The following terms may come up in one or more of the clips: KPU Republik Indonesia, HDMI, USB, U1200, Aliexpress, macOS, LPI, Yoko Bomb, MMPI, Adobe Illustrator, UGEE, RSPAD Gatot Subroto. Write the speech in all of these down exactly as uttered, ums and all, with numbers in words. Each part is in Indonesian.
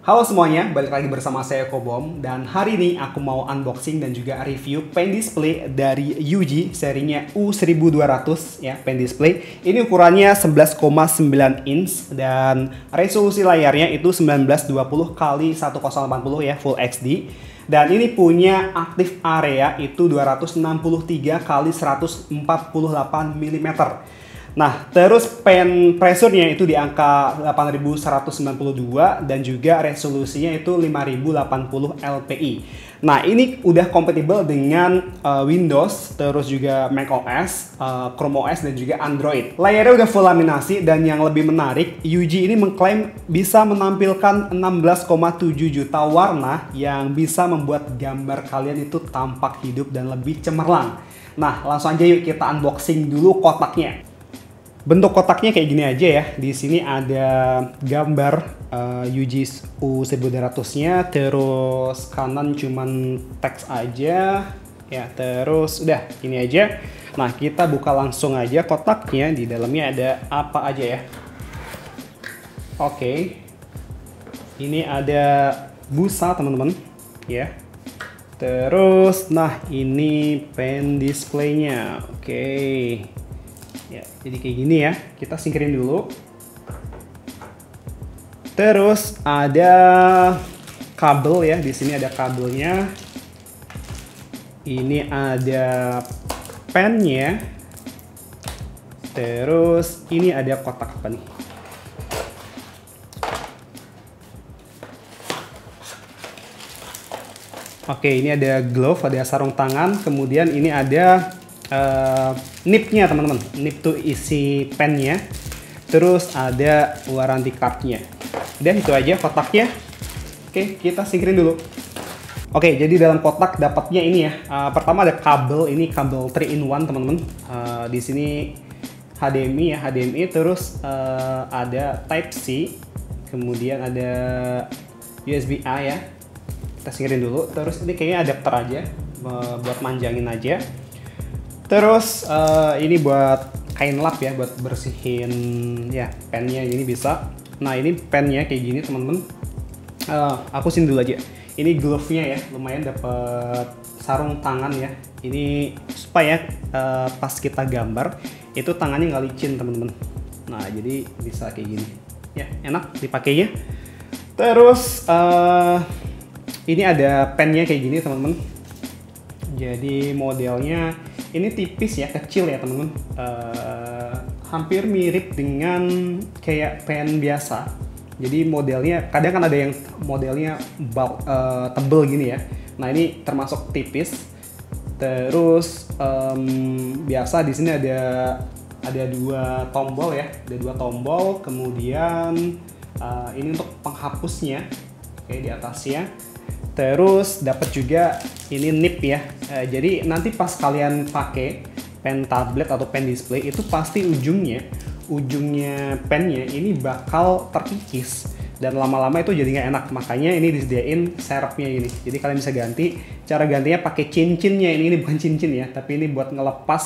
Halo semuanya, balik lagi bersama saya Yoko Bomb. Dan hari ini aku mau unboxing dan juga review pen display dari U G E E serinya U seribu dua ratus ya, pen display. Ini ukurannya sebelas koma sembilan inch dan resolusi layarnya itu seribu sembilan ratus dua puluh kali seribu delapan puluh ya, Full H D. Dan ini punya active area itu dua ratus enam puluh tiga kali seratus empat puluh delapan milimeter. Nah, terus pen pressure-nya itu di angka delapan ribu seratus sembilan puluh dua dan juga resolusinya itu lima ribu delapan puluh L P I. Nah, ini udah kompatibel dengan uh, Windows, terus juga macOS, uh, Chrome O S, dan juga Android. Layarnya udah full laminasi, dan yang lebih menarik, U G E E ini mengklaim bisa menampilkan enam belas koma tujuh juta warna yang bisa membuat gambar kalian itu tampak hidup dan lebih cemerlang. Nah, langsung aja yuk kita unboxing dulu kotaknya. Bentuk kotaknya kayak gini aja ya. Di sini ada gambar uh, U G E E U seribu dua ratus-nya, terus kanan cuman teks aja ya, terus udah ini aja. Nah, kita buka langsung aja kotaknya. Di dalamnya ada apa aja ya? Oke. Okay. Ini ada busa, teman-teman, ya. Terus nah ini pen display-nya. Oke. Okay. Ya, jadi kayak gini ya, kita singkirin dulu. Terus ada kabel ya, di sini ada kabelnya. Ini ada pennya. Terus ini ada kotak apa nih? Oke, ini ada glove, ada sarung tangan. Kemudian ini ada Uh, nipnya, teman-teman. Nip tuh isi pennya. Terus ada warranty cardnya. Udah itu aja kotaknya. Oke, kita singkirin dulu. Oke, jadi dalam kotak dapatnya ini ya. Uh, pertama ada kabel, ini kabel three in one, teman-teman. Uh, di sini H D M I ya, H D M I. Terus uh, ada Type C. Kemudian ada U S B A ya. Kita singkirin dulu. Terus ini kayaknya adapter aja, uh, buat manjangin aja. Terus uh, ini buat kain lap ya, buat bersihin ya pennya, ini bisa. Nah, ini pennya kayak gini, teman-teman. Uh, aku sini dulu aja. Ini glove-nya ya, lumayan dapat sarung tangan ya. Ini supaya uh, pas kita gambar itu tangannya nggak licin, teman-teman. Nah, jadi bisa kayak gini. Ya, enak dipakainya. Terus uh, ini ada pennya kayak gini, teman-teman. Jadi modelnya ini tipis ya, kecil ya, teman-teman. Uh, hampir mirip dengan kayak pen biasa. Jadi modelnya, kadang kan ada yang modelnya bulk, uh, tebel gini ya. Nah, ini termasuk tipis. Terus um, biasa di sini ada ada dua tombol ya, ada dua tombol. Kemudian uh, ini untuk penghapusnya, oke, di atasnya. Terus dapat juga ini nip ya. Uh, jadi nanti pas kalian pakai pen tablet atau pen display itu pasti ujungnya ujungnya pennya ini bakal terkikis dan lama-lama itu jadi nggak enak. Makanya ini disediain serepnya ini. Jadi kalian bisa ganti. Cara gantinya pakai cincinnya ini. Ini bukan cincin ya, tapi ini buat ngelepas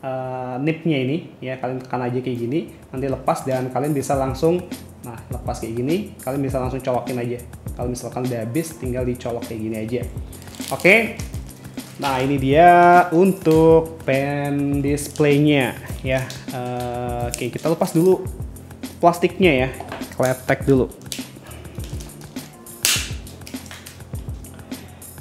uh, nipnya ini. Ya, kalian tekan aja kayak gini. Nanti lepas dan kalian bisa langsung, nah, lepas kayak gini. Kalian bisa langsung colokin aja. Kalau misalkan udah habis, tinggal dicolok kayak gini aja. Oke, okay. Nah ini dia untuk pen displaynya ya. Uh, Oke, okay, kita lepas dulu plastiknya ya, kletek dulu.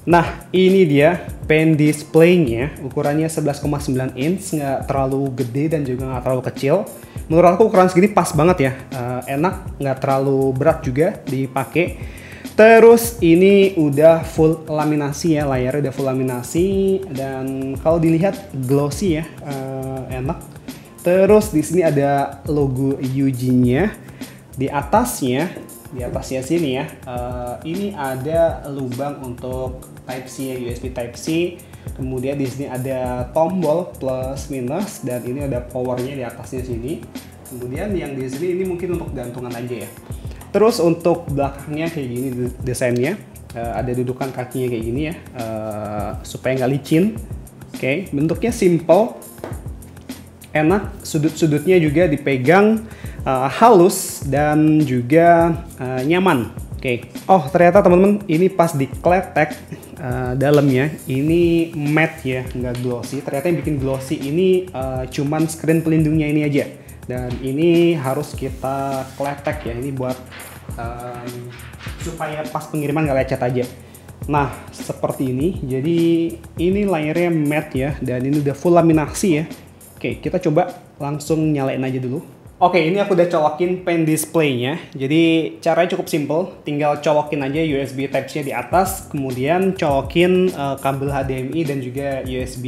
Nah, ini dia pen displaynya. Ukurannya sebelas koma sembilan inch, nggak terlalu gede dan juga nggak terlalu kecil. Menurut aku ukuran segini pas banget ya. Uh, enak, nggak terlalu berat juga dipakai. Terus ini udah full laminasi ya, layarnya udah full laminasi dan kalau dilihat glossy ya, uh, enak. Terus di sini ada logo U G E E-nya di atasnya, di atasnya sini ya. Uh, ini ada lubang untuk Type C ya, U S B Type C. Kemudian di sini ada tombol plus minus dan ini ada powernya di atasnya sini. Kemudian yang di sini ini mungkin untuk gantungan aja ya. Terus untuk belakangnya kayak gini desainnya, uh, ada dudukan kakinya kayak gini ya, uh, supaya nggak licin. Oke, okay. Bentuknya simple, enak, sudut-sudutnya juga dipegang uh, halus dan juga uh, nyaman. Oke, Oke. Oh, ternyata teman-teman ini pas dikletek uh, dalamnya ini matte ya, nggak glossy. Ternyata yang bikin glossy ini uh, cuman screen pelindungnya ini aja. Dan ini harus kita kletek ya, ini buat um, supaya pas pengiriman nggak lecet aja. Nah, seperti ini. Jadi ini layarnya matte ya, dan ini udah full laminasi ya. Oke, kita coba langsung nyalain aja dulu. Oke, ini aku udah colokin pen displaynya. Jadi caranya cukup simple, tinggal colokin aja U S B Type-C di atas, kemudian colokin uh, kabel H D M I dan juga U S B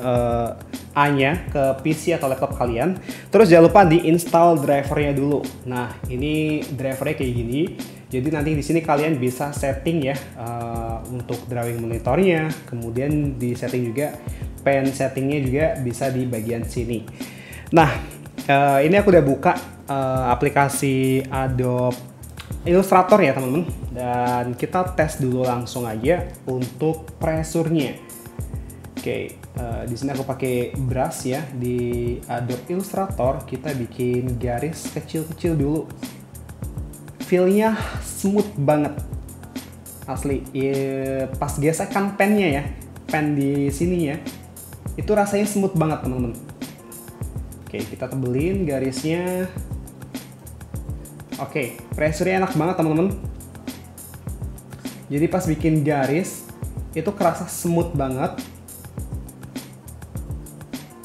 uh, A-nya ke P C atau laptop kalian. Terus jangan lupa diinstal drivernya dulu. Nah, ini drivernya kayak gini. Jadi nanti di sini kalian bisa setting ya uh, untuk drawing monitornya, kemudian di setting juga pen settingnya juga bisa di bagian sini. Nah. Uh, ini aku udah buka uh, aplikasi Adobe Illustrator ya teman-teman, dan kita tes dulu langsung aja untuk presurnya. Oke, okay, uh, di sini aku pakai brush ya di Adobe Illustrator. Kita bikin garis kecil-kecil dulu. Feel-nya smooth banget, asli. Yeah, pas gesekan pennya ya, pen di sini ya, itu rasanya smooth banget teman-teman. Oke, kita tebelin garisnya. Oke, pressure-nya enak banget teman-teman. Jadi pas bikin garis itu kerasa smooth banget.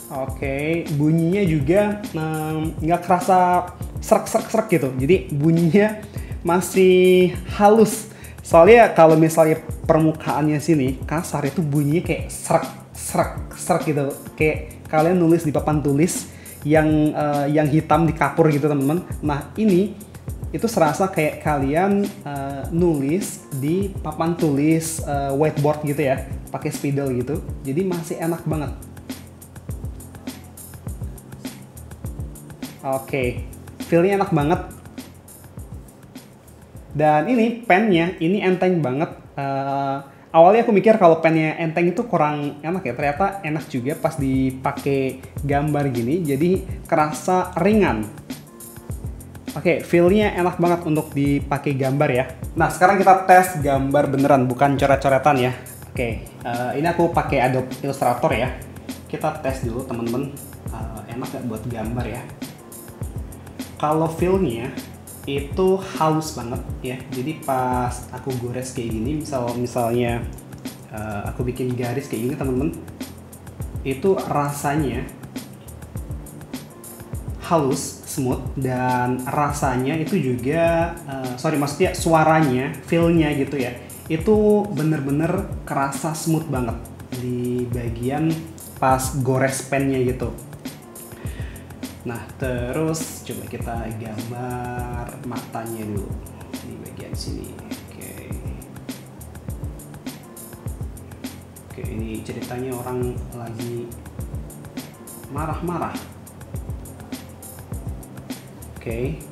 Oke, bunyinya juga nggak um, kerasa serak-serak-serak gitu. Jadi bunyinya masih halus. Soalnya kalau misalnya permukaannya sini kasar itu bunyinya kayak serak-serak-serak gitu. Kayak kalian nulis di papan tulis yang uh, yang hitam di kapur gitu teman-teman. Nah, ini itu serasa kayak kalian uh, nulis di papan tulis uh, whiteboard gitu ya, pakai spidol gitu. Jadi masih enak banget. Oke, feel-nya enak banget. Dan ini pennya ini enteng banget. Uh, Awalnya aku mikir kalau pennya enteng itu kurang enak ya, ternyata enak juga pas dipakai gambar gini, jadi kerasa ringan. Oke, feel-nya enak banget untuk dipakai gambar ya. Nah, sekarang kita tes gambar beneran, bukan coret-coretan ya. Oke, uh, ini aku pakai Adobe Illustrator ya. Kita tes dulu temen-temen, uh, enak gak buat gambar ya. Kalau feel-nya itu halus banget ya, jadi pas aku gores kayak gini, misal misalnya uh, aku bikin garis kayak gini temen-temen, itu rasanya halus, smooth, dan rasanya itu juga uh, sorry maksudnya suaranya, feel-nya gitu ya, itu bener-bener kerasa smooth banget di bagian pas gores pennya gitu. Nah, terus coba kita gambar matanya dulu di bagian sini. Oke, oke, ini ceritanya orang lagi marah-marah. Oke,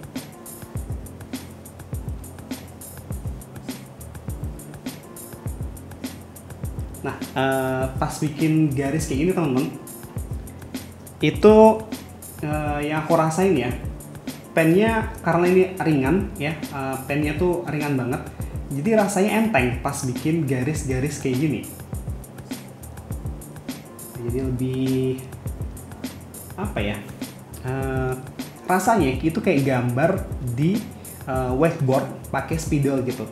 nah uh, pas bikin garis kayak gini teman-teman, itu Uh, yang aku rasain ya, pennya karena ini ringan ya, uh, pennya tuh ringan banget, jadi rasanya enteng pas bikin garis-garis kayak gini. Jadi lebih apa ya, uh, rasanya itu kayak gambar di uh, whiteboard pakai spidol gitu,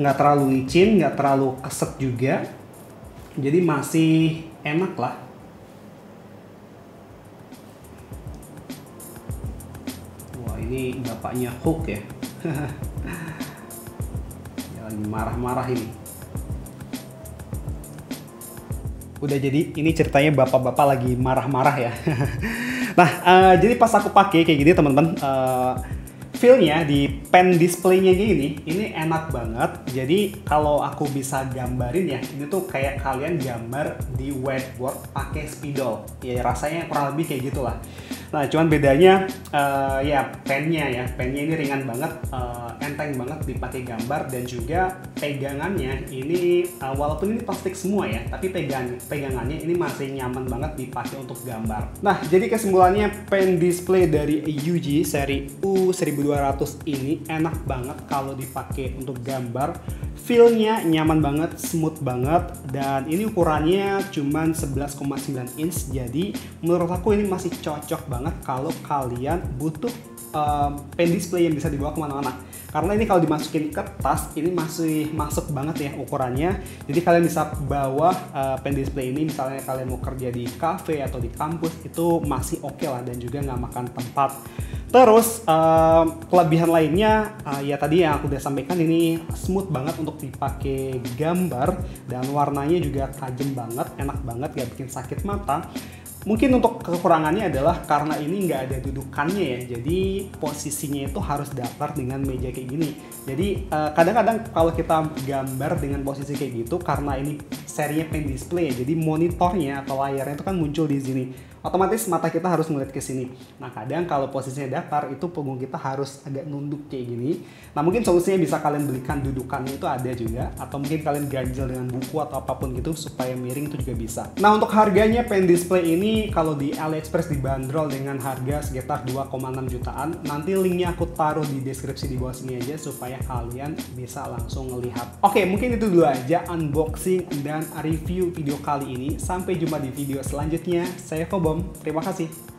nggak terlalu licin, nggak terlalu keset juga, jadi masih enak lah. Ini bapaknya hook ya. Dia lagi marah-marah ini. Udah, jadi ini ceritanya bapak-bapak lagi marah-marah ya. Nah, uh, jadi pas aku pakai kayak gini teman-teman, uh, feel-nya di pen display-nya gini, ini enak banget. Jadi kalau aku bisa gambarin ya, ini tuh kayak kalian gambar di whiteboard pakai spidol. Ya rasanya kurang lebih kayak gitulah. Nah, cuman bedanya uh, ya pennya ya, pennya ini ringan banget, uh, enteng banget dipakai gambar, dan juga pegangannya ini uh, walaupun ini plastik semua ya, tapi pegang pegangannya ini masih nyaman banget dipakai untuk gambar. Nah, jadi kesimpulannya pen display dari U G E E seri U seribu dua ratus U dua ratus ini enak banget kalau dipakai untuk gambar. Feel-nya nyaman banget, smooth banget, dan ini ukurannya cuman sebelas koma sembilan inch. Jadi menurut aku ini masih cocok banget kalau kalian butuh um, pen display yang bisa dibawa kemana-mana. Karena ini kalau dimasukin ke tas, ini masih masuk banget ya ukurannya. Jadi kalian bisa bawa uh, pen display ini, misalnya kalian mau kerja di cafe atau di kampus, itu masih oke okay lah, dan juga nggak makan tempat. Terus uh, kelebihan lainnya uh, ya tadi yang aku udah sampaikan, ini smooth banget untuk dipakai gambar dan warnanya juga tajam banget, enak banget, gak bikin sakit mata. Mungkin untuk kekurangannya adalah karena ini nggak ada dudukannya ya, jadi posisinya itu harus datar dengan meja kayak gini. Jadi kadang-kadang eh, kalau kita gambar dengan posisi kayak gitu, karena ini serinya pen display, jadi monitornya atau layarnya itu kan muncul di sini. Otomatis mata kita harus ngeliat ke sini. Nah kadang kalau posisinya datar, itu punggung kita harus agak nunduk kayak gini. Nah mungkin solusinya bisa kalian belikan dudukannya itu ada juga, atau mungkin kalian ganjel dengan buku atau apapun gitu supaya miring, itu juga bisa. Nah untuk harganya pen display ini kalau di AliExpress dibanderol dengan harga sekitar dua koma enam jutaan. Nanti linknya aku taruh di deskripsi di bawah sini aja supaya kalian bisa langsung ngelihat. Oke mungkin itu dulu aja unboxing dan review video kali ini. Sampai jumpa di video selanjutnya. Saya Yoko Bomb. Terima kasih.